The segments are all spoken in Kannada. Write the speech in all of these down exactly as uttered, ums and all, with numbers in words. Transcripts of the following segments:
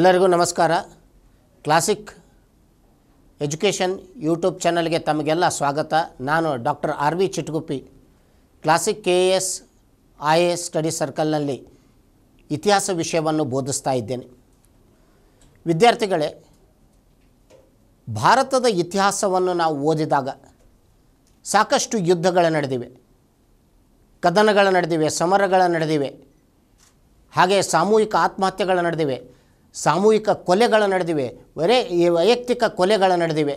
ಎಲ್ಲರಿಗೂ ನಮಸ್ಕಾರ. ಕ್ಲಾಸಿಕ್ ಎಜುಕೇಷನ್ ಯೂಟ್ಯೂಬ್ ಚಾನೆಲ್ಗೆ ತಮಗೆಲ್ಲ ಸ್ವಾಗತ. ನಾನು doctor R V Chitguppi. Classic K A S I A S study ಸರ್ಕಲ್ನಲ್ಲಿ ಇತಿಹಾಸ ವಿಷಯವನ್ನು ಬೋಧಿಸ್ತಾ ಇದ್ದೇನೆ. ವಿದ್ಯಾರ್ಥಿಗಳೇ, ಭಾರತದ ಇತಿಹಾಸವನ್ನು ನಾವು ಓದಿದಾಗ ಸಾಕಷ್ಟು ಯುದ್ಧಗಳು ನಡೆದಿವೆ, ಕದನಗಳು ನಡೆದಿವೆ, ಸಮರಗಳು ನಡೆದಿವೆ, ಹಾಗೆ ಸಾಮೂಹಿಕ ಆತ್ಮಹತ್ಯೆಗಳು ನಡೆದಿವೆ, ಸಾಮೂಹಿಕ ಕೊಲೆಗಳು ನಡೆದಿವೆ, ವರೆ ವೈಯಕ್ತಿಕ ಕೊಲೆಗಳು ನಡೆದಿವೆ.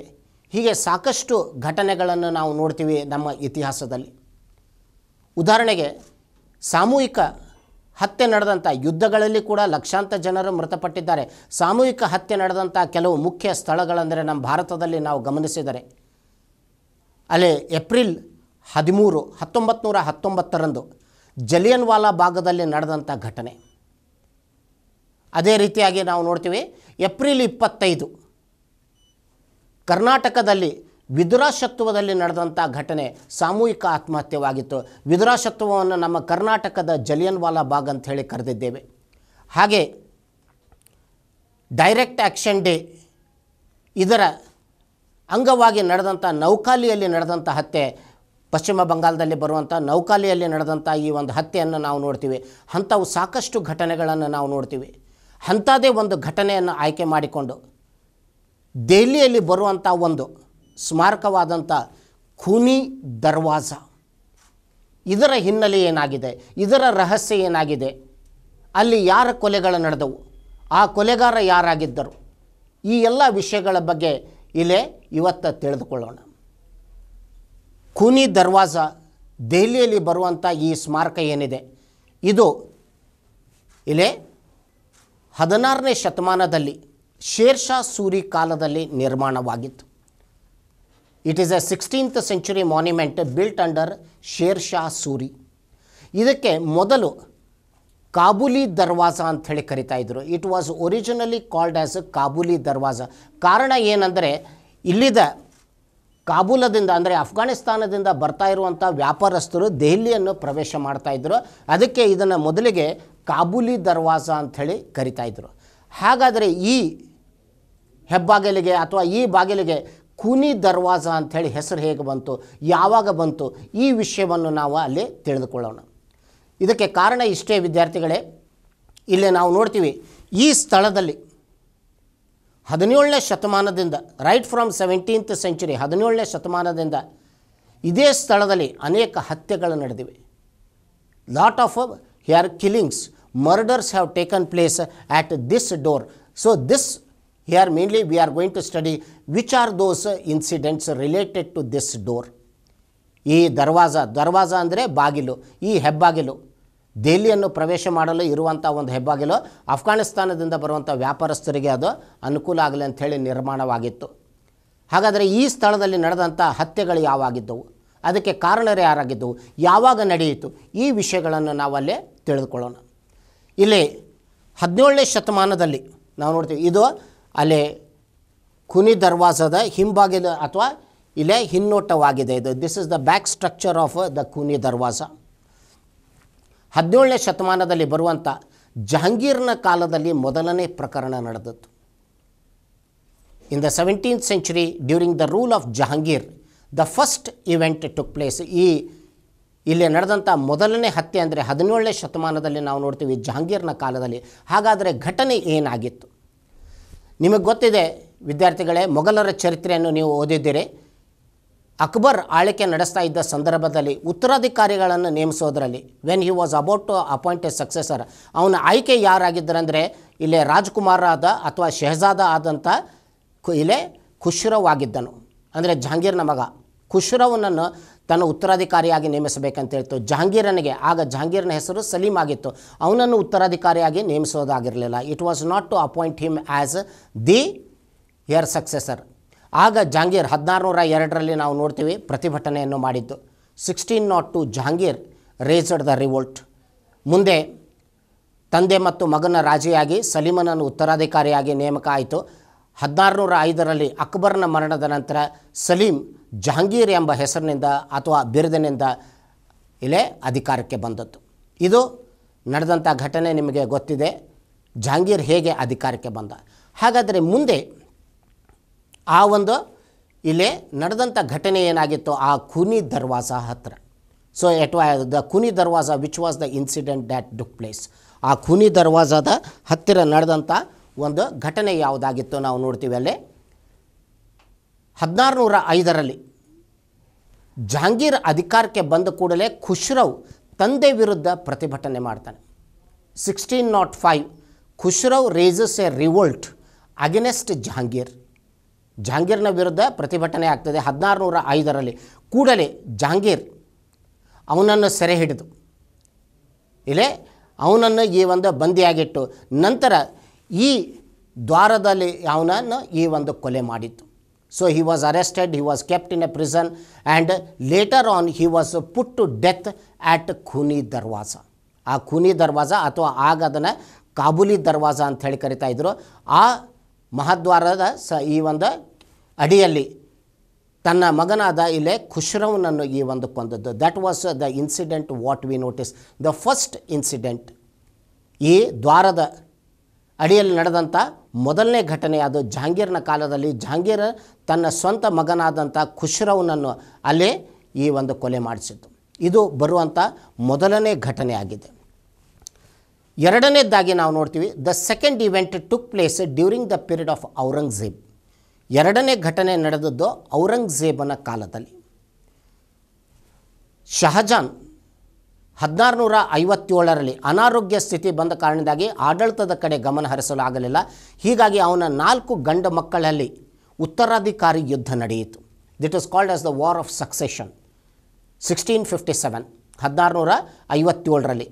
ಹೀಗೆ ಸಾಕಷ್ಟು ಘಟನೆಗಳನ್ನು ನಾವು ನೋಡ್ತೀವಿ ನಮ್ಮ ಇತಿಹಾಸದಲ್ಲಿ. ಉದಾಹರಣೆಗೆ, ಸಾಮೂಹಿಕ ಹತ್ಯೆ ನಡೆದಂಥ ಯುದ್ಧಗಳಲ್ಲಿ ಕೂಡ ಲಕ್ಷಾಂತರ ಜನರು ಮೃತಪಟ್ಟಿದ್ದಾರೆ. ಸಾಮೂಹಿಕ ಹತ್ಯೆ ನಡೆದಂಥ ಕೆಲವು ಮುಖ್ಯ ಸ್ಥಳಗಳೆಂದರೆ ನಮ್ಮ ಭಾರತದಲ್ಲಿ ನಾವು ಗಮನಿಸಿದರೆ, ಅಲ್ಲಿ ಏಪ್ರಿಲ್ ಹದಿಮೂರು ಹತ್ತೊಂಬತ್ತು ನೂರ ಹತ್ತೊಂಬತ್ತರಂದು ಜಲಿಯನ್ವಾಲಾ ಬಾಗದಲ್ಲಿ ನಡೆದಂಥ ಘಟನೆ. ಅದೇ ರೀತಿಯಾಗಿ ನಾವು ನೋಡ್ತೀವಿ, ಏಪ್ರಿಲ್ ಇಪ್ಪತ್ತೈದು ಕರ್ನಾಟಕದಲ್ಲಿ ವಿದುರಾಶತ್ವದಲ್ಲಿ ನಡೆದಂಥ ಘಟನೆ ಸಾಮೂಹಿಕ ಆತ್ಮಹತ್ಯವಾಗಿತ್ತು. ವಿದುರಾಶತ್ವವನ್ನು ನಮ್ಮ ಕರ್ನಾಟಕದ ಜಲಿಯನ್ವಾಲಾ ಬಾಗ್ ಅಂತ ಹೇಳಿ ಕರೆದಿದ್ದೇವೆ. ಹಾಗೆ ಡೈರೆಕ್ಟ್ ಆ್ಯಕ್ಷನ್ ಡೇ ಇದರ ಅಂಗವಾಗಿ ನಡೆದಂಥ ನೌಕಾಲಿಯಲ್ಲಿ ನಡೆದಂಥ ಹತ್ಯೆ, ಪಶ್ಚಿಮ ಬಂಗಾಳದಲ್ಲಿ ಬರುವಂಥ ನೌಕಾಲಿಯಲ್ಲಿ ನಡೆದಂಥ ಈ ಒಂದು ಹತ್ಯೆಯನ್ನು ನಾವು ನೋಡ್ತೀವಿ. ಅಂಥವು ಸಾಕಷ್ಟು ಘಟನೆಗಳನ್ನು ನಾವು ನೋಡ್ತೀವಿ. ಅಂಥದ್ದೇ ಒಂದು ಘಟನೆಯನ್ನು ಆಯ್ಕೆ ಮಾಡಿಕೊಂಡು ದೆಹಲಿಯಲ್ಲಿ ಬರುವಂಥ ಒಂದು ಸ್ಮಾರಕವಾದಂಥ ಖೂನಿ ದರ್ವಾಜಾ, ಇದರ ಹಿನ್ನೆಲೆ ಏನಾಗಿದೆ, ಇದರ ರಹಸ್ಯ ಏನಾಗಿದೆ, ಅಲ್ಲಿ ಯಾರ ಕೊಲೆಗಳು ನಡೆದವು, ಆ ಕೊಲೆಗಾರ ಯಾರಾಗಿದ್ದರು, ಈ ಎಲ್ಲ ವಿಷಯಗಳ ಬಗ್ಗೆ ಇಲ್ಲೇ ಇವತ್ತು ತಿಳಿದುಕೊಳ್ಳೋಣ. ಖೂನಿ ದರ್ವಾಜಾ ದೆಹಲಿಯಲ್ಲಿ ಬರುವಂಥ ಈ ಸ್ಮಾರಕ ಏನಿದೆ, ಇದು ಇಲ್ಲೇ ಹದಿನಾರನೇ ಶತಮಾನದಲ್ಲಿ ಶೇರ್ ಶಾ ಸೂರಿ ಕಾಲದಲ್ಲಿ ನಿರ್ಮಾಣವಾಗಿತ್ತು. It is a sixteenth century monument built under Sher Shah Suri. ಇದಕ್ಕೆ ಮೊದಲು ಕಾಬುಲಿ ದರ್ವಾಜಾ ಅಂಥೇಳಿ ಕರಿತಾ ಇದ್ದರು. It was originally called as Kabuli Darwaza. ಕಾರಣ ಏನಂದರೆ, ಇಲ್ಲಿದ್ದ ಕಾಬೂಲದಿಂದ ಅಂದರೆ ಅಫ್ಘಾನಿಸ್ತಾನದಿಂದ ಬರ್ತಾ ಇರುವಂಥ ವ್ಯಾಪಾರಸ್ಥರು ದೆಹಲಿಯನ್ನು ಪ್ರವೇಶ ಮಾಡ್ತಾಯಿದ್ರು. ಅದಕ್ಕೆ ಇದನ್ನು ಮೊದಲಿಗೆ ಕಾಬುಲಿ ದರ್ವಾಜಾ ಅಂಥೇಳಿ ಕರಿತಾಯಿದ್ರು. ಹಾಗಾದರೆ ಈ ಹೆಬ್ಬಾಗಿಲಿಗೆ ಅಥವಾ ಈ ಬಾಗಿಲಿಗೆ ಖೂನಿ ದರ್ವಾಜಾ ಅಂಥೇಳಿ ಹೆಸರು ಹೇಗೆ ಬಂತು, ಯಾವಾಗ ಬಂತು, ಈ ವಿಷಯವನ್ನು ನಾವು ಅಲ್ಲಿ ತಿಳಿದುಕೊಳ್ಳೋಣ. ಇದಕ್ಕೆ ಕಾರಣ ಇಷ್ಟೇ ವಿದ್ಯಾರ್ಥಿಗಳೇ, ಇಲ್ಲಿ ನಾವು ನೋಡ್ತೀವಿ, ಈ ಸ್ಥಳದಲ್ಲಿ ಹದಿನೇಳನೇ ಶತಮಾನದಿಂದ ರೈಟ್ ಫ್ರಮ್ ಸೆವೆಂಟೀನ್ತ್ ಸೆಂಚುರಿ ಹದಿನೇಳನೇ ಶತಮಾನದಿಂದ ಇದೇ ಸ್ಥಳದಲ್ಲಿ ಅನೇಕ ಹತ್ಯೆಗಳು ನಡೆದಿವೆ. Lot of here killings, murders have taken place at this door. So this here mainly we are going to study which are those incidents related to this door. ಈ ದರ್ವಾಜಾ, ದರ್ವಾಜಾ ಅಂದರೆ ಬಾಗಿಲು, ಈ ಹೆಬ್ಬಾಗಿಲು ದೆಹಲಿಯನ್ನು ಪ್ರವೇಶ ಮಾಡಲು ಇರುವಂಥ ಒಂದು ಹೆಬ್ಬಾಗಿಲು, ಅಫ್ಘಾನಿಸ್ತಾನದಿಂದ ಬರುವಂಥ ವ್ಯಾಪಾರಸ್ಥರಿಗೆ ಅದು ಅನುಕೂಲ ಆಗಲಿ ಅಂಥೇಳಿ ನಿರ್ಮಾಣವಾಗಿತ್ತು. ಹಾಗಾದರೆ ಈ ಸ್ಥಳದಲ್ಲಿ ನಡೆದಂಥ ಹತ್ಯೆಗಳು ಯಾವಾಗಿದ್ದವು, ಅದಕ್ಕೆ ಕಾರಣರು ಯಾರಾಗಿದ್ದವು, ಯಾವಾಗ ನಡೆಯಿತು, ಈ ವಿಷಯಗಳನ್ನು ನಾವಲ್ಲೇ ತಿಳಿದುಕೊಳ್ಳೋಣ. ಇಲ್ಲಿ ಹದಿನೇಳನೇ ಶತಮಾನದಲ್ಲಿ ನಾವು ನೋಡ್ತೀವಿ, ಇದು ಅಲ್ಲಿ ಖೂನಿ ದರ್ವಾಜಾದ ಹಿಂಬಾಗಿಲು ಅಥವಾ ಇಲ್ಲೇ ಹಿನ್ನೋಟವಾಗಿದೆ. ಇದು this is the back structure of the Khooni Darwaza. ಹದಿನೇಳನೇ ಶತಮಾನದಲ್ಲಿ ಬರುವಂಥ ಜಹಾಂಗೀರ್ನ ಕಾಲದಲ್ಲಿ ಮೊದಲನೇ ಪ್ರಕರಣ ನಡೆದದ್ದು. In the seventeenth century during the rule of Jahangir the first event took place. ಈ ಇಲ್ಲಿ ನಡೆದಂಥ ಮೊದಲನೇ ಹತ್ಯೆ ಅಂದರೆ ಹದಿನೇಳನೇ ಶತಮಾನದಲ್ಲಿ ನಾವು ನೋಡ್ತೀವಿ, ಜಹಾಂಗೀರ್ನ ಕಾಲದಲ್ಲಿ. ಹಾಗಾದರೆ ಘಟನೆ ಏನಾಗಿತ್ತು? ನಿಮಗೆ ಗೊತ್ತಿದೆ ವಿದ್ಯಾರ್ಥಿಗಳೇ, ಮೊಘಲರ ಚರಿತ್ರೆಯನ್ನು ನೀವು ಓದಿದ್ದೀರಿ. ಅಕ್ಬರ್ ಆಳ್ವಿಕೆ ನಡೆಸ್ತಾ ಇದ್ದ ಸಂದರ್ಭದಲ್ಲಿ ಉತ್ತರಾಧಿಕಾರಿಗಳನ್ನು ನೇಮಿಸೋದರಲ್ಲಿ, when he was about to appoint a successor, ಅವನ ಆಯ್ಕೆ ಯಾರಾಗಿದ್ದರಂದರೆ ಇಲ್ಲೇ ರಾಜ್ಕುಮಾರ ಆದ ಅಥವಾ ಶೆಹಜಾದ ಆದಂಥ ಇಲ್ಲೇ ಖುಷ್ರವ್ ಆಗಿದ್ದನು. ಅಂದರೆ ಜಹಾಂಗೀರ್ನ ಮಗ ಖುಷ್ರವ್ನನ್ನು ತನ್ನ ಉತ್ತರಾಧಿಕಾರಿಯಾಗಿ ನೇಮಿಸಬೇಕಂತೇಳ್ತು ಜಹಾಂಗೀರನಿಗೆ. ಆಗ ಜಹಾಂಗೀರ್ನ ಹೆಸರು ಸಲೀಮ್ ಆಗಿತ್ತು. ಅವನನ್ನು ಉತ್ತರಾಧಿಕಾರಿಯಾಗಿ ನೇಮಿಸೋದಾಗಿರಲಿಲ್ಲ. It was not to appoint him as the here successor. ಆಗ ಜಹಾಂಗೀರ್ ಹದಿನಾರು ನೂರ ಎರಡರಲ್ಲಿ ನಾವು ನೋಡ್ತೀವಿ ಪ್ರತಿಭಟನೆಯನ್ನು ಮಾಡಿದ್ದು. Sixteen nought two Jahangir raised the revolt. ಮುಂದೆ ತಂದೆ ಮತ್ತು ಮಗನ ರಾಜಿಯಾಗಿ ಸಲೀಮನನ್ನು ಉತ್ತರಾಧಿಕಾರಿಯಾಗಿ ನೇಮಕ ಆಯಿತು. ಹದಿನಾರು ನೂರ ಐದರಲ್ಲಿ ಅಕ್ಬರ್ನ ಮರಣದ ನಂತರ ಸಲೀಮ್ ಜಹಾಂಗೀರ್ ಎಂಬ ಹೆಸರಿನಿಂದ ಅಥವಾ ಬಿರುದಿನಿಂದ ಇಲ್ಲೇ ಅಧಿಕಾರಕ್ಕೆ ಬಂದದ್ದು. ಇದು ನಡೆದಂಥ ಘಟನೆ ನಿಮಗೆ ಗೊತ್ತಿದೆ. ಜಹಾಂಗೀರ್ ಹೇಗೆ ಅಧಿಕಾರಕ್ಕೆ ಬಂದ? ಹಾಗಾದರೆ ಮುಂದೆ ಆ ಒಂದು ಇಲ್ಲಿ ನಡೆದಂಥ ಘಟನೆ ಏನಾಗಿತ್ತು ಆ ಖೂನಿ ದರ್ವಾಜಾ ಹತ್ರ? So what was the Khooni Darwaza which was the incident that took place. ಆ ಖೂನಿ ದರ್ವಾಜಾದ ಹತ್ತಿರ ನಡೆದಂಥ ಒಂದು ಘಟನೆ ಯಾವುದಾಗಿತ್ತು ನಾವು ನೋಡ್ತೀವಿ. ಅಲ್ಲಿ ಹದಿನಾರು ನೂರ ಐದರಲ್ಲಿ ಜಹಾಂಗೀರ್ ಅಧಿಕಾರಕ್ಕೆ ಬಂದ ಕೂಡಲೇ ಖುಷ್ರೌ ತಂದೆ ವಿರುದ್ಧ ಪ್ರತಿಭಟನೆ ಮಾಡ್ತಾನೆ. Sixteen nought five Khusrau raises a revolt against Jahangir. ಜಹಾಂಗೀರ್ನ ವಿರುದ್ಧ ಪ್ರತಿಭಟನೆ ಆಗ್ತದೆ ಹದಿನಾರು ನೂರ ಐದರಲ್ಲಿ. ಕೂಡಲೇ ಜಹಾಂಗೀರ್ ಅವನನ್ನು ಸೆರೆ ಹಿಡಿದು ಇಲ್ಲೇ ಅವನನ್ನು ಈ ಒಂದು ಬಂದಿಯಾಗಿಟ್ಟು ನಂತರ ಈ ದ್ವಾರದಲ್ಲಿ ಅವನನ್ನು ಈ ಒಂದು ಕೊಲೆ ಮಾಡಿತ್ತು. So he was arrested, he was kept in a prison, and later on he was put to death at Khuni Darwaza. ಆ ಖೂನಿ ದರ್ವಾಜಾ ಅಥವಾ ಆಗ ಅದನ್ನು ಕಾಬುಲಿ ದರ್ವಾಜಾ ಅಂತ ಹೇಳಿ ಕರಿತಾ ಇದ್ದರು. ಆ ಮಹಾದ್ವಾರದ ಸ ಈ ಒಂದು ಅಡಿಯಲ್ಲಿ ತನ್ನ ಮಗನಾದ ಇಲ್ಲೇ ಖುಷ್ರೌನನ್ನು ಈ ಒಂದು ಕೊಂದದ್ದು. That was the incident what we notice, the first incident. ಈ ದ್ವಾರದ ಅಡಿಯಲ್ಲಿ ನಡೆದಂಥ ಮೊದಲನೇ ಘಟನೆ ಅದು. ಜಹಾಂಗೀರ್ನ ಕಾಲದಲ್ಲಿ ಜಹಾಂಗೀರ್ ತನ್ನ ಸ್ವಂತ ಮಗನಾದಂಥ ಖುಷ್ರೌನನ್ನು ಅಲ್ಲೇ ಈ ಒಂದು ಕೊಲೆ ಮಾಡಿಸಿತ್ತು. ಇದು ಬರುವಂಥ ಮೊದಲನೇ ಘಟನೆ ಆಗಿದೆ. ಎರಡನೇದಾಗಿ ನಾವು ನೋಡ್ತೀವಿ the second event took place during the period of Aurangzeb. ಎರಡನೇ ಘಟನೆ ನಡೆದದ್ದು ಔರಂಗಜೇಬನ ಕಾಲದಲ್ಲಿ. ಶಹಜಾನ್ ಹದಿನಾರು ನೂರ ಐವತ್ತೇಳರಲ್ಲಿ ಅನಾರೋಗ್ಯ ಸ್ಥಿತಿ ಬಂದ ಕಾರಣದಿಂದಾಗಿ ಆಡಳಿತದ ಕಡೆ ಗಮನ ಹರಿಸಲು ಆಗಲಿಲ್ಲ. ಹೀಗಾಗಿ ಅವನ ನಾಲ್ಕು ಗಂಡು ಮಕ್ಕಳಲ್ಲಿ ಉತ್ತರಾಧಿಕಾರಿ ಯುದ್ಧ ನಡೆಯಿತು. That is called as the war of succession. Sixteen fifty seven ಹದಿನಾರು ನೂರ ಐವತ್ತೇಳರಲ್ಲಿ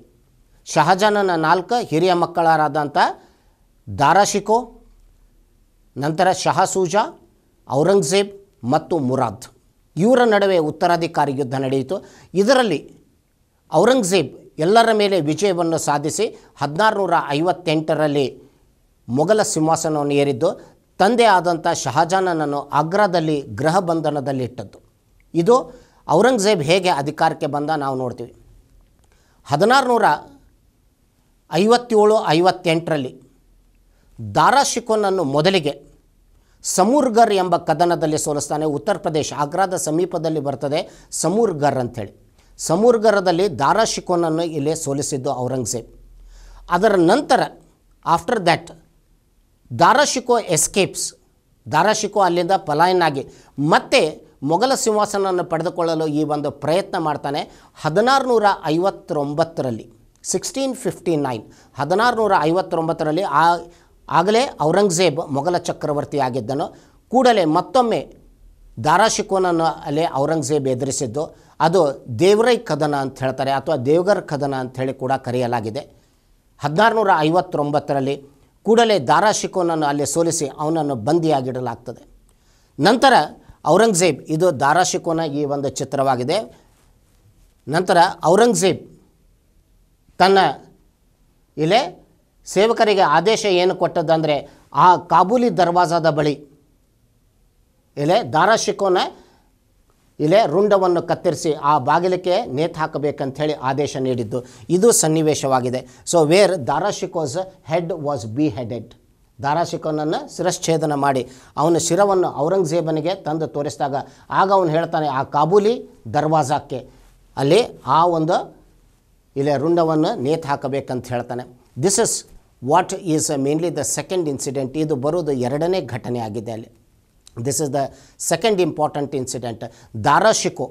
ಶಹಜಾನನ ನಾಲ್ಕು ಹಿರಿಯ ಮಕ್ಕಳಾದಂಥ ದಾರಾ ಶಿಕೋh, ನಂತರ ಶಹಾ ಸೂಜಾ, ಔರಂಗಜೇಬ್ ಮತ್ತು ಮುರಾದ್ ಇವರ ನಡುವೆ ಉತ್ತರಾಧಿಕಾರಿ ಯುದ್ಧ ನಡೆಯಿತು. ಇದರಲ್ಲಿ ಔರಂಗಜೇಬ್ ಎಲ್ಲರ ಮೇಲೆ ವಿಜಯವನ್ನು ಸಾಧಿಸಿ ಹದಿನಾರು ನೂರ ಐವತ್ತೆಂಟರಲ್ಲಿ ಮೊಘಲ ಸಿಂಹಾಸನವನ್ನು ಏರಿದ್ದು ತಂದೆ ಆದಂಥ ಶಹಜಾನನನ್ನು ಆಗ್ರಾದಲ್ಲಿ ಗೃಹ ಬಂಧನದಲ್ಲಿಟ್ಟದ್ದು. ಇದು ಔರಂಗಜೇಬ್ ಹೇಗೆ ಅಧಿಕಾರಕ್ಕೆ ಬಂದ ನಾವು ನೋಡ್ತೀವಿ. ಹದಿನಾರು ನೂರ ಐವತ್ತೇಳು ಐವತ್ತೆಂಟರಲ್ಲಿ ದಾರಾ ಶಿಕೋನನ್ನು ಮೊದಲಿಗೆ ಸಮೂರ್ಗರ್ ಎಂಬ ಕದನದಲ್ಲಿ ಸೋಲಿಸ್ತಾನೆ. ಉತ್ತರ ಪ್ರದೇಶ ಆಗ್ರಾದ ಸಮೀಪದಲ್ಲಿ ಬರ್ತದೆ ಸಮೂರ್ಗರ್ ಅಂಥೇಳಿ. ಸಮೂರ್ಗರದಲ್ಲಿ ದಾರಾ ಶಿಕೋನನ್ನು ಇಲ್ಲಿ ಸೋಲಿಸಿದ್ದು ಔರಂಗಜೇಬ್. ಅದರ ನಂತರ ಆಫ್ಟರ್ ದ್ಯಾಟ್ ದಾರಾ ಶಿಕೋh ಎಸ್ಕೇಪ್ಸ್. ದಾರಾ ಶಿಕೋh ಅಲ್ಲಿಂದ ಪಲಾಯನಾಗಿ ಮತ್ತೆ ಮೊಘಲ ಸಿಂಹಾಸನವನ್ನು ಪಡೆದುಕೊಳ್ಳಲು ಈ ಒಂದು ಪ್ರಯತ್ನ ಮಾಡ್ತಾನೆ. ಹದಿನಾರು ನೂರ ಐವತ್ತೊಂಬತ್ತರಲ್ಲಿ ಸಿಕ್ಸ್ಟೀನ್ ಫಿಫ್ಟಿ ನೈನ್ ಹದಿನಾರು ನೂರ ಐವತ್ತೊಂಬತ್ತರಲ್ಲಿ ಆ ಆಗಲೇ ಔರಂಗಜೇಬ್ ಮೊಘಲ ಚಕ್ರವರ್ತಿ ಆಗಿದ್ದನು. ಕೂಡಲೇ ಮತ್ತೊಮ್ಮೆ ದಾರಾ ಶಿಕೋನನ್ನು ಅಲ್ಲೇ ಔರಂಗಜೇಬ್ ಎದುರಿಸಿದ್ದು. ಅದು ದೇವರೈ ಕದನ ಅಂತ ಹೇಳ್ತಾರೆ ಅಥವಾ ದೇವ್ಗರ್ ಕದನ ಅಂಥೇಳಿ ಕೂಡ ಕರೆಯಲಾಗಿದೆ. ಹದಿನಾರು ನೂರ ಐವತ್ತೊಂಬತ್ತರಲ್ಲಿ ಕೂಡಲೇ ದಾರಾ ಶಿಕೋನನ್ನು ಅಲ್ಲಿ ಸೋಲಿಸಿ ಅವನನ್ನು ಬಂದಿಯಾಗಿಡಲಾಗ್ತದೆ. ನಂತರ ಔರಂಗಜೇಬ್, ಇದು ದಾರಾ ಶಿಕೋನ ಈ ಒಂದು ಚಿತ್ರವಾಗಿದೆ. ನಂತರ ಔರಂಗಜೇಬ್ ತನ್ನ ಇಲ್ಲೇ ಸೇವಕರಿಗೆ ಆದೇಶ ಏನು ಕೊಟ್ಟದ್ದಂದರೆ ಆ ಕಾಬೂಲಿ ದರ್ವಾಜಾದ ಬಳಿ ಇಲ್ಲೇ ದಾರಾ ಶಿಕೋನ ಇಲ್ಲೇ ರುಂಡವನ್ನು ಕತ್ತರಿಸಿ ಆ ಬಾಗಿಲಿಗೆ ನೇತು ಹಾಕಬೇಕಂಥೇಳಿ ಆದೇಶ ನೀಡಿದ್ದು ಇದು ಸನ್ನಿವೇಶವಾಗಿದೆ. So where Dara Shikoh's head was beheaded. Dara ಶಿಕೋನನ್ನು ಶಿರಶ್ಛೇದನ ಮಾಡಿ ಅವನ ಶಿರವನ್ನು ಔರಂಗಜೇಬನಿಗೆ ತಂದು ತೋರಿಸಿದಾಗ ಆಗ ಅವನು ಹೇಳ್ತಾನೆ ಆ ಕಾಬೂಲಿ ದರ್ವಾಜಾಕ್ಕೆ ಅಲ್ಲಿ ಆ ಒಂದು ಇಲ್ಲೇ ರುಂಡವನ್ನು ನೇತು ಹಾಕಬೇಕಂತ ಹೇಳ್ತಾನೆ. This is what is mainly the second incident. ಇದು ಬರೋದು ಎರಡನೇ ಘಟನೆ ಆಗಿದೆ ಅಲ್ಲಿ. This is the second important incident. Dara Shikoh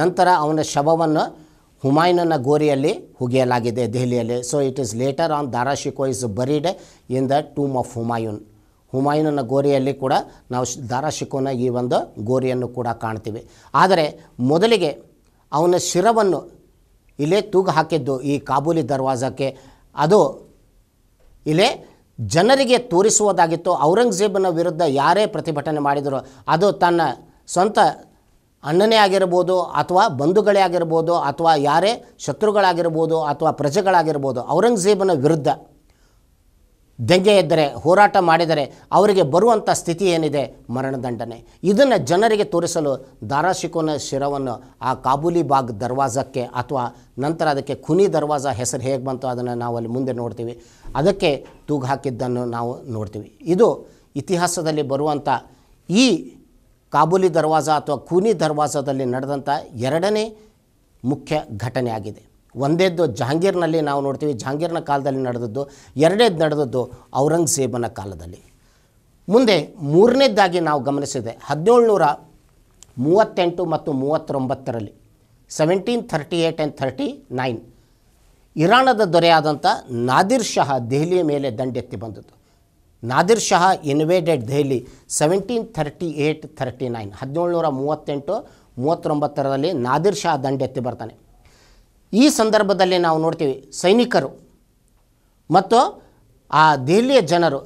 ನಂತರ ಅವನ ಶವವನ್ನು ಹುಮಾಯೂನನ ಗೋರಿಯಲ್ಲಿ ಹುಗಿಯಲಾಗಿದೆ ದೆಹಲಿಯಲ್ಲಿ. So it is later on Dara Shikoh is buried in the tomb of Humayun. ಹುಮಾಯೂನನ ಗೋರಿಯಲ್ಲಿ ಕೂಡ ನಾವು ದಾರಾ ಶಿಕೋನ ಈ ಒಂದು ಗೋರಿಯನ್ನು ಕೂಡ ಕಾಣ್ತೀವಿ. ಆದರೆ ಮೊದಲಿಗೆ ಅವನ ಶಿರವನ್ನು ಇಲ್ಲೇ ತೂಗು ಹಾಕಿದ್ದು ಈ ಕಾಬೂಲಿ ದರ್ವಾಜಾಕ್ಕೆ ಅದು ಇಲ್ಲೇ ಜನರಿಗೆ ತೋರಿಸುವುದಾಗಿತ್ತು ಔರಂಗಜೇಬನ ವಿರುದ್ಧ ಯಾರೇ ಪ್ರತಿಭಟನೆ ಮಾಡಿದರೂ ಅದು ತನ್ನ ಸ್ವಂತ ಅಣ್ಣನೇ ಆಗಿರ್ಬೋದು ಅಥವಾ ಬಂಧುಗಳೇ ಆಗಿರ್ಬೋದು ಅಥವಾ ಯಾರೇ ಶತ್ರುಗಳಾಗಿರ್ಬೋದು ಅಥವಾ ಪ್ರಜೆಗಳಾಗಿರ್ಬೋದು ಔರಂಗಜೇಬನ ವಿರುದ್ಧ ದೆಂಗೆ ಎದ್ದರೆ ಹೋರಾಟ ಮಾಡಿದರೆ ಅವರಿಗೆ ಬರುವಂತ ಸ್ಥಿತಿ ಏನಿದೆ ಮರಣದಂಡನೆ. ಇದನ್ನು ಜನರಿಗೆ ತೋರಿಸಲು ದಾರಾ ಶಿಕೋನ ಶಿರವನ್ನು ಆ ಕಾಬೂಲಿ ಬಾಗ್ ದರ್ವಾಜಕ್ಕೆ ಅಥವಾ ನಂತರ ಅದಕ್ಕೆ ಖುನಿ ದರ್ವಾಜ ಹೆಸರು ಹೇಗೆ ಬಂತು ಅದನ್ನು ನಾವು ಅಲ್ಲಿ ಮುಂದೆ ನೋಡ್ತೀವಿ, ಅದಕ್ಕೆ ತೂಗು ಹಾಕಿದ್ದನ್ನು ನಾವು ನೋಡ್ತೀವಿ. ಇದು ಇತಿಹಾಸದಲ್ಲಿ ಬರುವಂತ ಈ ಕಾಬೂಲಿ ದರ್ವಾಜ ಅಥವಾ ಖುನಿ ದರ್ವಾಜದಲ್ಲಿ ನಡೆದಂತ ಎರಡನೇ ಮುಖ್ಯ ಘಟನೆ ಆಗಿದೆ. ಒಂದೇದ್ದು ಜಹಾಂಗೀರ್ನಲ್ಲಿ ನಾವು ನೋಡ್ತೀವಿ, ಜಹಾಂಗೀರ್ನ ಕಾಲದಲ್ಲಿ ನಡೆದದ್ದು. ಎರಡನೇದು ನಡೆದದ್ದು ಔರಂಗಜೇಬನ ಕಾಲದಲ್ಲಿ. ಮುಂದೆ ಮೂರನೇದಾಗಿ ನಾವು ಗಮನಿಸಿದೆ ಹದಿನೇಳು ನೂರ ಮೂವತ್ತೆಂಟು ಮತ್ತು ಮೂವತ್ತೊಂಬತ್ತರಲ್ಲಿ seventeen thirty eight and thirty nine ಇರಾಣದ ದೊರೆಯಾದಂಥ ನಾದಿರ್ ಶಹ ದೆಹಲಿಯ ಮೇಲೆ ದಂಡೆತ್ತಿ ಬಂದದ್ದು. Nadir Shah invaded Delhi seventeen thirty eight thirty nine ಹದಿನೇಳು ನೂರ ಮೂವತ್ತೆಂಟು ಮೂವತ್ತೊಂಬತ್ತರಲ್ಲಿ ನಾದಿರ್ ಶಹ ದಂಡೆತ್ತಿ ಬರ್ತಾನೆ. ಈ ಸಂದರ್ಭದಲ್ಲಿ ನಾವು ನೋಡ್ತೀವಿ ಸೈನಿಕರು ಮತ್ತು ಆ ದೆಹಲಿಯ ಜನರು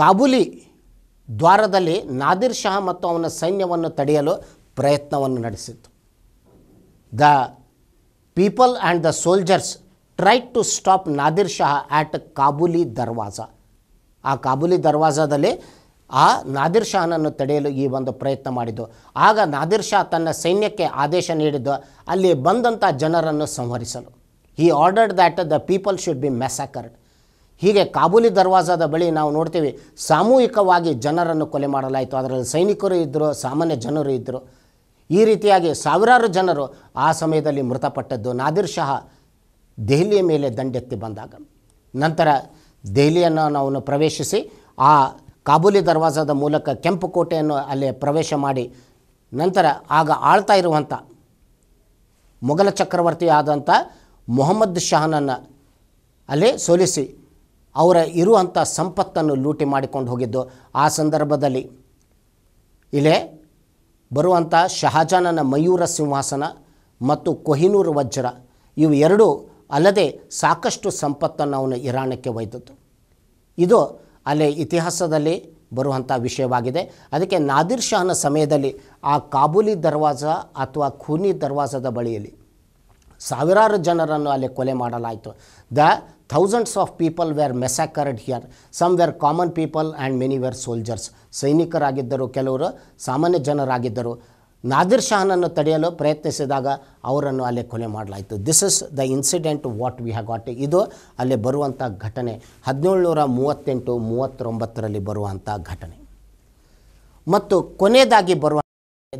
ಕಾಬೂಲಿ ದ್ವಾರದಲ್ಲಿ ನಾದಿರ್ ಶಹ ಮತ್ತು ಅವನ ಸೈನ್ಯವನ್ನು ತಡೆಯಲು ಪ್ರಯತ್ನವನ್ನು ನಡೆಸಿತ್ತು. The people and the soldiers tried to stop Nadir Shah at Kabuli Darwaza. ಆ ಕಾಬೂಲಿ ದರ್ವಾಜದಲ್ಲಿ ಆ ನಾದಿರ್ ಶಾಹನನ್ನು ತಡೆಯಲು ಈ ಒಂದು ಪ್ರಯತ್ನ ಮಾಡಿದ್ದು. ಆಗ ನಾದಿರ್ ಶಾ ತನ್ನ ಸೈನ್ಯಕ್ಕೆ ಆದೇಶ ನೀಡಿದ್ದು ಅಲ್ಲಿ ಬಂದಂಥ ಜನರನ್ನು ಸಂಹರಿಸಲು. He ordered that the people should be massacred. ಹೀಗೆ ಕಾಬೂಲಿ ದರ್ವಾಜದ ಬಳಿ ನಾವು ನೋಡ್ತೀವಿ ಸಾಮೂಹಿಕವಾಗಿ ಜನರನ್ನು ಕೊಲೆ ಮಾಡಲಾಯಿತು. ಅದರಲ್ಲಿ ಸೈನಿಕರು ಇದ್ದರು, ಸಾಮಾನ್ಯ ಜನರು ಇದ್ದರು. ಈ ರೀತಿಯಾಗಿ ಸಾವಿರಾರು ಜನರು ಆ ಸಮಯದಲ್ಲಿ ಮೃತಪಟ್ಟದ್ದು ನಾದಿರ್ ಶಹ ದೆಹಲಿಯ ಮೇಲೆ ದಂಡೆತ್ತಿ ಬಂದಾಗ. ನಂತರ ದೆಹಲಿಯನ್ನು ನಾವು ಪ್ರವೇಶಿಸಿ ಆ ಕಾಬೂಲಿ ದರ್ವಾಜದ ಮೂಲಕ ಕೆಂಪು ಕೋಟೆಯನ್ನು ಅಲ್ಲಿ ಪ್ರವೇಶ ಮಾಡಿ ನಂತರ ಆಗ ಆಳ್ತಾ ಇರುವಂಥ ಮೊಘಲ ಚಕ್ರವರ್ತಿಯಾದಂಥ ಮೊಹಮ್ಮದ್ ಶಾಹನನ್ನು ಅಲ್ಲಿ ಸೋಲಿಸಿ ಅವರ ಇರುವಂಥ ಸಂಪತ್ತನ್ನು ಲೂಟಿ ಮಾಡಿಕೊಂಡು ಹೋಗಿದ್ದು. ಆ ಸಂದರ್ಭದಲ್ಲಿ ಇಲ್ಲೇ ಬರುವಂಥ ಶಹಜಾನನ ಮಯೂರ ಸಿಂಹಾಸನ ಮತ್ತು ಕೊಹಿನೂರು ವಜ್ರ ಇವು ಎರಡೂ ಅಲ್ಲದೆ ಸಾಕಷ್ಟು ಸಂಪತ್ತನ್ನು ಅವನು ಇರಾಣಕ್ಕೆ ಒಯ್ದದ್ದು. ಇದು ಅಲ್ಲೇ ಇತಿಹಾಸದಲ್ಲಿ ಬರುವಂಥ ವಿಷಯವಾಗಿದೆ. ಅದಕ್ಕೆ ನಾದಿರ್ ಶಾಹನ ಸಮಯದಲ್ಲಿ ಆ ಕಾಬೂಲಿ ದರ್ವಾಜ ಅಥವಾ ಖೂನಿ ದರ್ವಾಜದ ಬಳಿಯಲ್ಲಿ ಸಾವಿರಾರು ಜನರನ್ನು ಅಲ್ಲಿ ಕೊಲೆ ಮಾಡಲಾಯಿತು. The thousands of people were massacred here. Some were common people and many were soldiers. ಸೈನಿಕರಾಗಿದ್ದರು, ಕೆಲವರು ಸಾಮಾನ್ಯ ಜನರಾಗಿದ್ದರು. ನಾದಿರ್ ಶಾಹನನ್ನು ತಡೆಯಲು ಪ್ರಯತ್ನಿಸಿದಾಗ ಅವರನ್ನು ಅಲ್ಲೇ ಕೊಲೆ ಮಾಡಲಾಯಿತು. This is the incident what we have got. ಇದು ಅಲ್ಲೇ ಬರುವಂಥ ಘಟನೆ, ಹದಿನೇಳು ನೂರ ಮೂವತ್ತೆಂಟು ಮೂವತ್ತೊಂಬತ್ತರಲ್ಲಿ ಬರುವಂಥ ಘಟನೆ. ಮತ್ತು ಕೊನೆಯದಾಗಿ ಬರುವ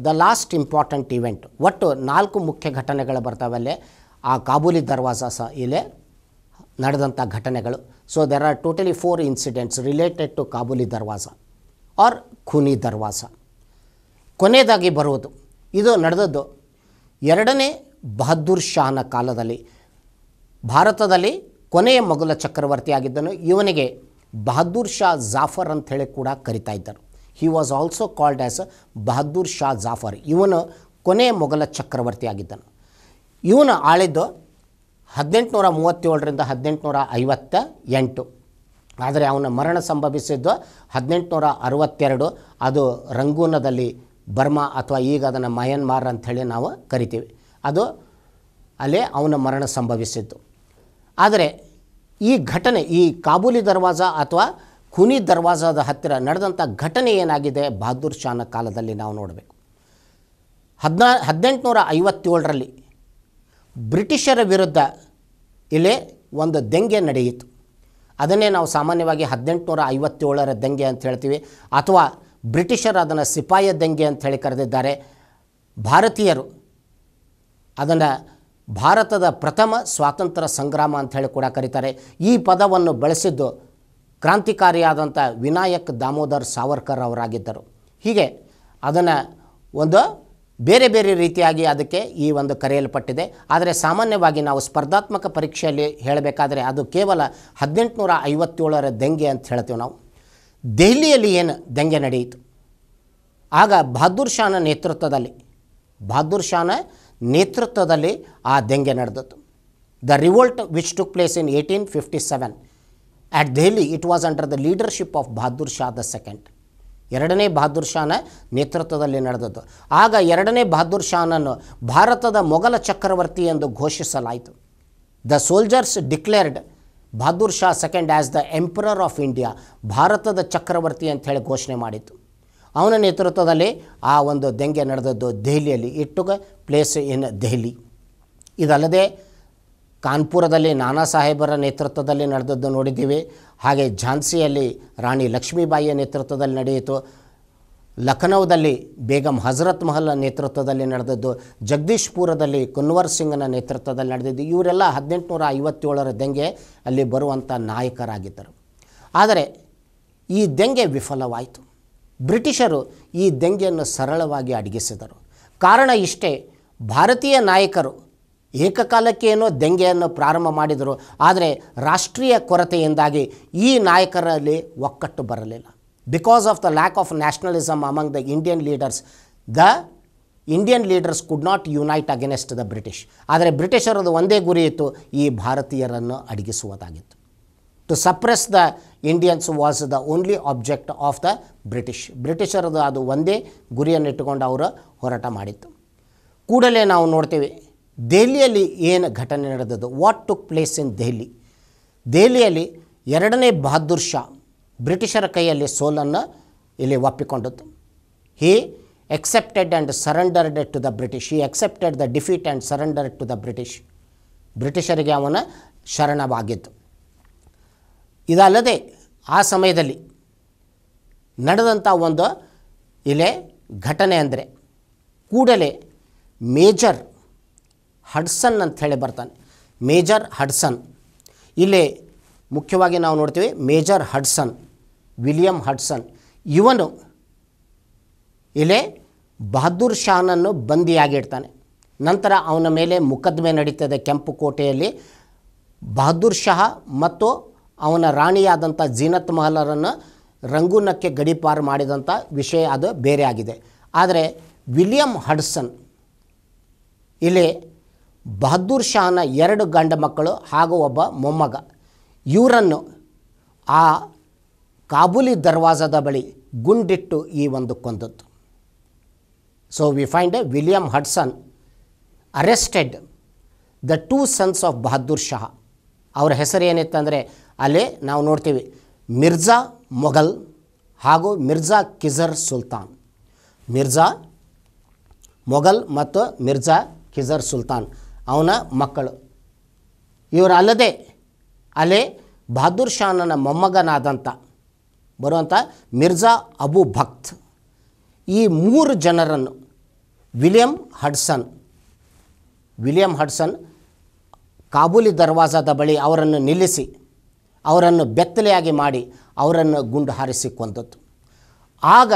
ದ ಲಾಸ್ಟ್ ಇಂಪಾರ್ಟೆಂಟ್ ಇವೆಂಟ್. ಒಟ್ಟು ನಾಲ್ಕು ಮುಖ್ಯ ಘಟನೆಗಳು ಬರ್ತವೆ ಅಲ್ಲೇ. ಆ ಕಾಬೂಲಿ ದರ್ವಾಜ ಸಹ ಇಲ್ಲೇ ನಡೆದಂಥ ಘಟನೆಗಳು. So there are totally four incidents related to Kabuli Darwaza or Khooni Darwaza. ಕೊನೆಯದಾಗಿ ಬರುವುದು ಇದು ನಡೆದದ್ದು ಎರಡನೇ ಬಹದ್ದೂರ್ ಶಾಹನ ಕಾಲದಲ್ಲಿ. ಭಾರತದಲ್ಲಿ ಕೊನೆಯ ಮೊಘಲ ಚಕ್ರವರ್ತಿಯಾಗಿದ್ದನು. ಇವನಿಗೆ ಬಹದ್ದೂರ್ ಶಾ ಜಾಫರ್ ಅಂತ ಹೇಳಿ ಕೂಡ ಕರಿತಾ ಇದ್ದರು. He was also called as Bahadur Shah Zafar. ಇವನು ಕೊನೆಯ ಮೊಘಲ ಚಕ್ರವರ್ತಿಯಾಗಿದ್ದನು. ಇವನು ಆಳಿದ್ದು ಹದಿನೆಂಟುನೂರ ಮೂವತ್ತೇಳರಿಂದ ಹದಿನೆಂಟುನೂರ ಐವತ್ತ ಎಂಟು. ಆದರೆ ಅವನ ಮರಣ ಸಂಭವಿಸಿದ್ದು ಹದಿನೆಂಟುನೂರ ಅರವತ್ತೆರಡು. ಅದು ರಂಗೂನದಲ್ಲಿ ಬರ್ಮಾ ಅಥವಾ ಈಗ ಅದನ್ನು ಮಯನ್ಮಾರ್ ಅಂಥೇಳಿ ನಾವು ಕರಿತೀವಿ. ಅದು ಅಲ್ಲೇ ಅವನ ಮರಣ ಸಂಭವಿಸಿದ್ದು. ಆದರೆ ಈ ಘಟನೆ, ಈ ಕಾಬೂಲಿ ದರ್ವಾಜ ಅಥವಾ ಖೂನಿ ದರ್ವಾಜದ ಹತ್ತಿರ ನಡೆದಂಥ ಘಟನೆ ಏನಾಗಿದೆ ಬಹದ್ದೂರ್ ಶಾಹನ ಕಾಲದಲ್ಲಿ ನಾವು ನೋಡಬೇಕು. ಹದಿನಾ ಹದಿನೆಂಟುನೂರ ಐವತ್ತೇಳರಲ್ಲಿ ಬ್ರಿಟಿಷರ ವಿರುದ್ಧ ಇಲ್ಲೇ ಒಂದು ದೆಂಗೆ ನಡೆಯಿತು. ಅದನ್ನೇ ನಾವು ಸಾಮಾನ್ಯವಾಗಿ ಹದಿನೆಂಟುನೂರ ಐವತ್ತೇಳರ ದಂಗೆ ಅಂತ ಹೇಳ್ತೀವಿ, ಅಥವಾ ಬ್ರಿಟಿಷರು ಅದನ್ನು ಸಿಪಾಯ ದಂಗೆ ಅಂತ ಹೇಳಿ ಕರೆದಿದ್ದಾರೆ. ಭಾರತೀಯರು ಅದನ್ನು ಭಾರತದ ಪ್ರಥಮ ಸ್ವಾತಂತ್ರ್ಯ ಸಂಗ್ರಾಮ ಅಂತ ಹೇಳಿ ಕೂಡ ಕರೀತಾರೆ. ಈ ಪದವನ್ನು ಬಳಸಿದ್ದು ಕ್ರಾಂತಿಕಾರಿಯಾದಂಥ ವಿನಾಯಕ್ ದಾಮೋದರ್ ಸಾವರ್ಕರ್ ಅವರಾಗಿದ್ದರು. ಹೀಗೆ ಅದನ್ನು ಒಂದು ಬೇರೆ ಬೇರೆ ರೀತಿಯಾಗಿ ಅದಕ್ಕೆ ಈ ಒಂದು ಕರೆಯಲ್ಪಟ್ಟಿದೆ. ಆದರೆ ಸಾಮಾನ್ಯವಾಗಿ ನಾವು ಸ್ಪರ್ಧಾತ್ಮಕ ಪರೀಕ್ಷೆಯಲ್ಲಿ ಹೇಳಬೇಕಾದ್ರೆ ಅದು ಕೇವಲ ಹದಿನೆಂಟುನೂರ ಐವತ್ತೇಳರ ದಂಗೆ ಅಂತ ಹೇಳ್ತೀವಿ ನಾವು. ದೆಹಲಿಯಲ್ಲಿ ಏನು ದಂಗೆ ನಡೆಯಿತು ಆಗ ಬಹದ್ದೂರ್ ಶಾಹನ ನೇತೃತ್ವದಲ್ಲಿ ಬಹದ್ದೂರ್ ಶಾಹನ ನೇತೃತ್ವದಲ್ಲಿ ಆ ದಂಗೆ ನಡೆದದ್ದು. The revolt which took place in eighteen fifty seven at Delhi it was under the leadership of Bahadur Shah the second. ಎರಡನೇ ಬಹದ್ದೂರ್ ಶಾಹನ ನೇತೃತ್ವದಲ್ಲಿ ನಡೆದದ್ದು. ಆಗ ಎರಡನೇ ಬಹದ್ದೂರ್ ಶಾಹನನ್ನು ಭಾರತದ ಮೊಘಲ ಚಕ್ರವರ್ತಿ ಎಂದು ಘೋಷಿಸಲಾಯಿತು. The soldiers declared Bahadur Shah the second as the Emperor of India, ಭಾರತದ ಚಕ್ರವರ್ತಿ ಅಂತ ಹೇಳಿ ಘೋಷಣೆ ಮಾಡಿತು. ಅವನ ನೇತೃತ್ವದಲ್ಲಿ ಆ ಒಂದು ದಂಗೆ ನಡೆದದ್ದು ದೆಹಲಿಯಲ್ಲಿ. It took place in Delhi. ಇದಲ್ಲದೆ ಕಾನ್ಪುರದಲ್ಲಿ ನಾನಾ ಸಾಹೇಬರ ನೇತೃತ್ವದಲ್ಲಿ ನಡೆದದ್ದು ನೋಡಿದ್ದೀವಿ. ಹಾಗೆ ಝಾನ್ಸಿಯಲ್ಲಿ ರಾಣಿ ಲಕ್ಷ್ಮೀಬಾಯಿಯ ನೇತೃತ್ವದಲ್ಲಿ ನಡೆಯಿತು. ಲಖನೌದಲ್ಲಿ ಬೇಗಂ ಹಜರತ್ ಮಹಲ್ ನೇತೃತ್ವದಲ್ಲಿ ನಡೆದದ್ದು, ಜಗದೀಶ್ಪುರದಲ್ಲಿ ಕುನ್ವರ್ ಸಿಂಗ್ನ ನೇತೃತ್ವದಲ್ಲಿ ನಡೆದಿದ್ದು. ಇವರೆಲ್ಲ ಹದಿನೆಂಟು ನೂರ ಐವತ್ತೇಳರ ದಂಗೆ ಅಲ್ಲಿ ಬರುವಂಥ ನಾಯಕರಾಗಿದ್ದರು. ಆದರೆ ಈ ದಂಗೆ ವಿಫಲವಾಯಿತು. ಬ್ರಿಟಿಷರು ಈ ದಂಗೆಯನ್ನು ಸರಳವಾಗಿ ಅಡಗಿಸಿದರು. ಕಾರಣ ಇಷ್ಟೇ, ಭಾರತೀಯ ನಾಯಕರು ಏಕಕಾಲಕ್ಕೇನೋ ದಂಗೆಯನ್ನು ಪ್ರಾರಂಭ ಮಾಡಿದರು, ಆದರೆ ರಾಷ್ಟ್ರೀಯ ಕೊರತೆಯಿಂದಾಗಿ ಈ ನಾಯಕರಲ್ಲಿ ಒಕ್ಕಟ್ಟು ಬರಲಿಲ್ಲ. Because of the lack of nationalism among the Indian leaders, the Indian leaders could not unite against the British. ಆದರೆ ಬ್ರಿಟಿಷರದು ಒಂದೇ ಗುರಿ ಇತ್ತು, ಈ ಭಾರತೀಯರನ್ನು ಅಡಗಿಸುವುದಾಗಿತ್ತು. To suppress the Indians was the only object of the British. ಬ್ರಿಟಿಷರದು ಅದು ಒಂದೇ ಗುರಿಯನ್ನು ಇಟ್ಟುಕೊಂಡು ಅವರು ಹೋರಾಟ ಮಾಡಿತ್ತು. ಕೂಡಲೇ ನಾವು ನೋಡ್ತೀವಿ ದೆಹಲಿಯಲ್ಲಿ ಏನು ಘಟನೆ ನಡೆದದ್ದು. What took place in Delhi. ದೆಹಲಿಯಲ್ಲಿ ಎರಡನೇ ಬಹದ್ದೂರ್ ಶಾ ಬ್ರಿಟಿಷರ ಕೈಯಲ್ಲಿ ಸೋಲನ್ನು ಇಲ್ಲಿ ಒಪ್ಪಿಕೊಂಡಿತ್ತು. He accepted and surrendered to the British. He accepted the defeat and surrendered to the British. ಬ್ರಿಟಿಷರಿಗೆ ಅವನ ಶರಣವಾಗಿತ್ತು. ಇದಲ್ಲದೆ ಆ ಸಮಯದಲ್ಲಿ ನಡೆದಂಥ ಒಂದು ಇಲ್ಲೇ ಘಟನೆ ಅಂದರೆ, ಕೂಡಲೇ ಮೇಜರ್ ಹಡ್ಸನ್ ಅಂತ ಹೇಳಿ ಬರ್ತಾನೆ. ಮೇಜರ್ ಹಡ್ಸನ್ ಇಲ್ಲಿ ಮುಖ್ಯವಾಗಿ ನಾವು ನೋಡ್ತೀವಿ. ಮೇಜರ್ ಹಡ್ಸನ್, ವಿಲಿಯಂ ಹಡ್ಸನ್, ಇವನು ಇಲ್ಲೇ ಬಹದ್ದೂರ್ ಶಾನನ್ನು ಬಂದಿಯಾಗಿಡ್ತಾನೆ. ನಂತರ ಅವನ ಮೇಲೆ ಮುಕದ್ದಮೆ ನಡೀತದೆ ಕೆಂಪುಕೋಟೆಯಲ್ಲಿ. ಬಹದ್ದೂರ್ ಶಾ ಮತ್ತು ಅವನ ರಾಣಿಯಾದಂಥ ಜೀನತ್ ಮಹಲರನ್ನು ರಂಗೂನಕ್ಕೆ ಗಡಿಪಾರು ಮಾಡಿದಂಥ ವಿಷಯ ಅದು ಬೇರೆ ಆಗಿದೆ. ಆದರೆ ವಿಲಿಯಂ ಹಡ್ಸನ್ ಇಲ್ಲಿ ಬಹದ್ದೂರ್ ಶಾನ ಎರಡು ಗಂಡ ಮಕ್ಕಳು ಹಾಗೂ ಒಬ್ಬ ಮೊಮ್ಮಗ, ಇವರನ್ನು ಆ ಕಾಬೂಲಿ ದರ್ವಾಜದ ಬಳಿ ಗುಂಡಿಟ್ಟು ಈ ಒಂದು ಕೊಂದದ್ದು. So we find William Hodson arrested the two sons of Bahadur Shah. ಅವರ ಹೆಸರು ಏನಿತ್ತಂದರೆ ಅಲ್ಲಿ ನಾವು ನೋಡ್ತೀವಿ ಮಿರ್ಜಾ ಮೊಘಲ್ ಹಾಗೂ ಮಿರ್ಜಾ ಖಿಜರ್ ಸುಲ್ತಾನ್. ಮಿರ್ಜಾ ಮೊಘಲ್ ಮತ್ತು ಮಿರ್ಜಾ ಖಿಜರ್ ಸುಲ್ತಾನ್ ಅವನ ಮಕ್ಕಳು ಇವರು. ಅಲ್ಲದೆ ಅಲ್ಲೇ ಬಹದ್ದೂರ್ ಶಾನನ ಮೊಮ್ಮಗನಾದಂಥ ಬರುವಂಥ ಮಿರ್ಜಾ ಅಬು ಭಕ್ತ್, ಈ ಮೂರು ಜನರನ್ನು William Hodson William Hodson Kabuli ದರ್ವಾಜದ ಬಳಿ ಅವರನ್ನು ನಿಲ್ಲಿಸಿ ಅವರನ್ನು ಬೆತ್ತಲೆಯಾಗಿ ಮಾಡಿ ಅವರನ್ನು ಗುಂಡು ಹಾರಿಸಿ ಕೊಂದದ್ದು. ಆಗ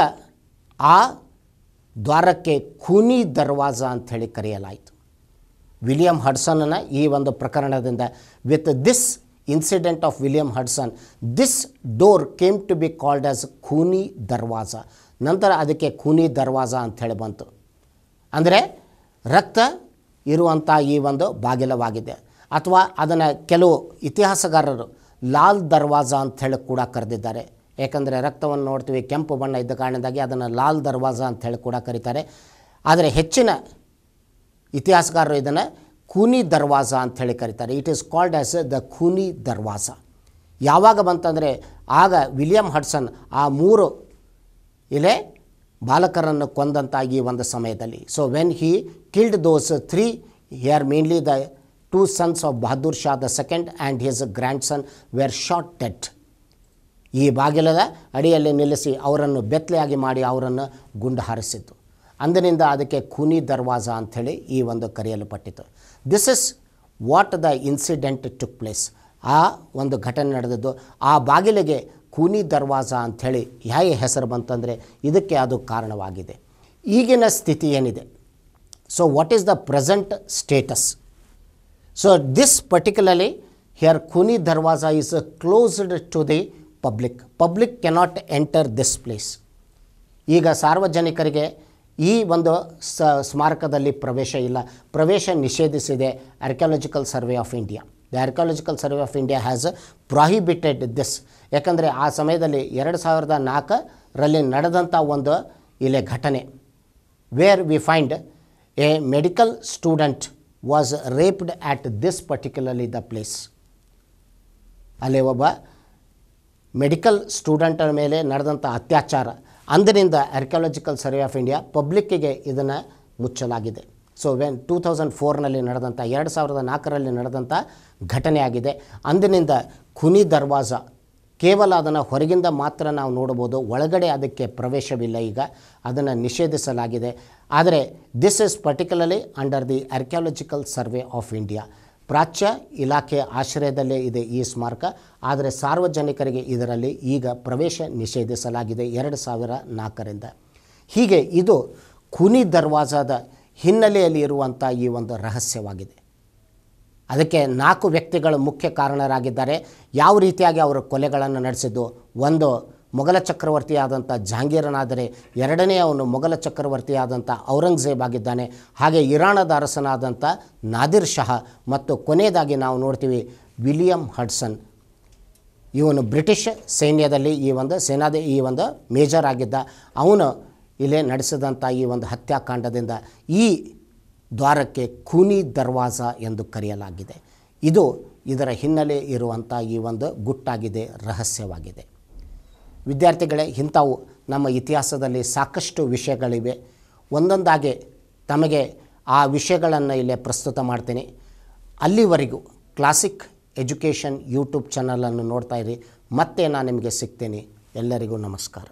ಆ ದ್ವಾರಕ್ಕೆ ಖೂನಿ ದರ್ವಾಜ ಅಂಥೇಳಿ ಕರೆಯಲಾಯಿತು. ವಿಲಿಯಂ ಹಡ್ಸನ್ನ ಈ ಒಂದು ಪ್ರಕರಣದಿಂದ, with this incident of William Hudson, this door came to be called as Khuni Darwaza. ನಂತರ ಅದಕ್ಕೆ ಖೂನಿ ದರ್ವಾಜ ಅಂಥೇಳಿ ಬಂತು. ಅಂದರೆ ರಕ್ತ ಇರುವಂಥ ಈ ಒಂದು ಬಾಗಿಲವಾಗಿದೆ. ಅಥವಾ ಅದನ್ನು ಕೆಲವು ಇತಿಹಾಸಗಾರರು ಲಾಲ್ ದರ್ವಾಜ ಅಂಥೇಳಿ ಕೂಡ ಕರೆದಿದ್ದಾರೆ. ಯಾಕಂದರೆ ರಕ್ತವನ್ನು ನೋಡ್ತೀವಿ ಕೆಂಪು ಬಣ್ಣ ಇದ್ದ ಕಾರಣದಿಂದಾಗಿ ಅದನ್ನು ಲಾಲ್ ದರ್ವಾಜ ಅಂಥೇಳಿ ಕೂಡ ಕರೀತಾರೆ. ಆದರೆ ಹೆಚ್ಚಿನ ಇತಿಹಾಸಗಾರರು ಇದನ್ನು ಖೂನಿ ದರ್ವಾಜ ಅಂಥೇಳಿ ಕರೀತಾರೆ. It is called as the Khooni Darwaza. ಯಾವಾಗ ಬಂತಂದರೆ ಆಗ ವಿಲಿಯಂ ಹಡ್ಸನ್ ಆ ಮೂರು ಇಲ್ಲೇ ಬಾಲಕರನ್ನು ಕೊಂದಂತಾಗಿ ಒಂದು ಸಮಯದಲ್ಲಿ. So when he killed those three, he are mainly the two sons of Bahadur Shah the second and his grandson were shot dead. ಈ ಬಾಗಿಲದ ಅಡಿಯಲ್ಲಿ ನಿಲ್ಲಿಸಿ ಅವರನ್ನು ಬೆತ್ತಲೆಯಾಗಿ ಮಾಡಿ ಅವರನ್ನು ಗುಂಡು ಹಾರಿಸಿತು. ಅಂದಿನಿಂದ ಅದಕ್ಕೆ ಖೂನಿ ದರ್ವಾಜ ಅಂಥೇಳಿ ಈ ಒಂದು ಕರೆಯಲ್ಪಟ್ಟಿತು. This is what the incident took place. ಆ ಒಂದು ಘಟನೆ ನಡೆದದ್ದು. ಆ ಬಾಗಿಲಿಗೆ ಖೂನಿ ದರ್ವಾಜ ಅಂಥೇಳಿ ಯಾವ ಹೆಸರು ಬಂತಂದರೆ ಇದಕ್ಕೆ ಅದು ಕಾರಣವಾಗಿದೆ. ಈಗಿನ ಸ್ಥಿತಿ ಏನಿದೆ, so what is the present status. So this particularly here Khooni Darwaza is closed to the public. Public cannot enter this place. ಈಗ ಸಾರ್ವಜನಿಕರಿಗೆ ಈ ಒಂದು ಸ್ಮಾರಕದಲ್ಲಿ ಪ್ರವೇಶ ಇಲ್ಲ. ಪ್ರವೇಶ ನಿಷೇಧಿಸಿದೆ archaeological survey of India. The archaeological survey of India has prohibited this. ಯಾಕಂದರೆ ಆ ಸಮಯದಲ್ಲಿ ಎರಡು ಸಾವಿರದ ನಾಲ್ಕರಲ್ಲಿ ನಡೆದಂಥ ಒಂದು ಇಲ್ಲೇ ಘಟನೆ, where we find a medical student was raped at this particularly the place. ಅಲ್ಲಿ ಒಬ್ಬ ಮೆಡಿಕಲ್ ಸ್ಟೂಡೆಂಟರ ಮೇಲೆ ನಡೆದಂತ ಅತ್ಯಾಚಾರ. ಅಂದಿನಿಂದ ಆರ್ಕಿಯಾಲಜಿಕಲ್ ಸರ್ವೆ ಆಫ್ ಇಂಡಿಯಾ ಪಬ್ಲಿಕ್ಕಿಗೆ ಇದನ್ನು ಮುಚ್ಚಲಾಗಿದೆ. ಸೊ ವೆನ್ ಟೂ ತೌಸಂಡ್ ಫೋರ್ನಲ್ಲಿ ನಡೆದಂಥ ಎರಡು ಸಾವಿರದ ನಾಲ್ಕರಲ್ಲಿ ನಡೆದಂಥ ಘಟನೆಯಾಗಿದೆ. ಅಂದಿನಿಂದ ಖುನಿ ದರ್ವಾಜ ಕೇವಲ ಅದನ್ನು ಹೊರಗಿಂದ ಮಾತ್ರ ನಾವು ನೋಡಬಹುದು, ಒಳಗಡೆ ಅದಕ್ಕೆ ಪ್ರವೇಶವಿಲ್ಲ. ಈಗ ಅದನ್ನು ನಿಷೇಧಿಸಲಾಗಿದೆ. ಆದರೆ this is particularly under the archaeological survey of India. ಪ್ರಾಚ್ಯ ಇಲಾಖೆಯ ಆಶ್ರಯದಲ್ಲೇ ಇದೆ ಈ ಸ್ಮಾರಕ, ಆದರೆ ಸಾರ್ವಜನಿಕರಿಗೆ ಇದರಲ್ಲಿ ಈಗ ಪ್ರವೇಶ ನಿಷೇಧಿಸಲಾಗಿದೆ ಎರಡು ಸಾವಿರ ನಾಲ್ಕರಿಂದ. ಹೀಗೆ ಇದು ಖುನಿ ದರ್ವಾಜಾದ ಹಿನ್ನೆಲೆಯಲ್ಲಿ ಇರುವಂಥ ಈ ಒಂದು ರಹಸ್ಯವಾಗಿದೆ. ಅದಕ್ಕೆ ನಾಲ್ಕು ವ್ಯಕ್ತಿಗಳು ಮುಖ್ಯ ಕಾರಣರಾಗಿದ್ದಾರೆ. ಯಾವ ರೀತಿಯಾಗಿ ಅವರು ಕೊಲೆಗಳನ್ನು ನಡೆಸಿದ್ದು, ಒಂದು ಮೊಘಲ ಚಕ್ರವರ್ತಿಯಾದಂಥ ಜಹಾಂಗೀರನಾದರೆ ಎರಡನೆಯ ಅವನು ಮೊಘಲ ಚಕ್ರವರ್ತಿಯಾದಂಥ ಔರಂಗಜೇಬ್ ಆಗಿದ್ದಾನೆ, ಹಾಗೆ ಇರಾಣದ ಅರಸನಾದಂಥ ನಾದಿರ್ ಶಹ, ಮತ್ತು ಕೊನೆಯದಾಗಿ ನಾವು ನೋಡ್ತೀವಿ ವಿಲಿಯಂ ಹಡ್ಸನ್. ಇವನು ಬ್ರಿಟಿಷ್ ಸೈನ್ಯದಲ್ಲಿ ಈ ಒಂದು ಸೇನಾದ ಈ ಒಂದು ಮೇಜರ್ ಆಗಿದ್ದ. ಅವನು ಇಲ್ಲೇ ನಡೆಸಿದಂಥ ಈ ಒಂದು ಹತ್ಯಾಕಾಂಡದಿಂದ ಈ ದ್ವಾರಕ್ಕೆ ಖೂನಿ ದರ್ವಾಜ ಎಂದು ಕರೆಯಲಾಗಿದೆ. ಇದು ಇದರ ಹಿನ್ನೆಲೆ ಇರುವಂಥ ಈ ಒಂದು ಗುಟ್ಟಾಗಿದೆ, ರಹಸ್ಯವಾಗಿದೆ. ವಿದ್ಯಾರ್ಥಿಗಳೇ, ಇಂಥವು ನಮ್ಮ ಇತಿಹಾಸದಲ್ಲಿ ಸಾಕಷ್ಟು ವಿಷಯಗಳಿವೆ. ಒಂದೊಂದಾಗಿ ತಮಗೆ ಆ ವಿಷಯಗಳನ್ನು ಇಲ್ಲೇ ಪ್ರಸ್ತುತ ಮಾಡ್ತೀನಿ. ಅಲ್ಲಿವರೆಗೂ ಕ್ಲಾಸಿಕ್ ಎಜುಕೇಷನ್ ಯೂಟ್ಯೂಬ್ ಚಾನಲನ್ನು ನೋಡ್ತಾ ಇರಿ. ಮತ್ತೆ ನಾನು ನಿಮಗೆ ಸಿಗ್ತೀನಿ. ಎಲ್ಲರಿಗೂ ನಮಸ್ಕಾರ.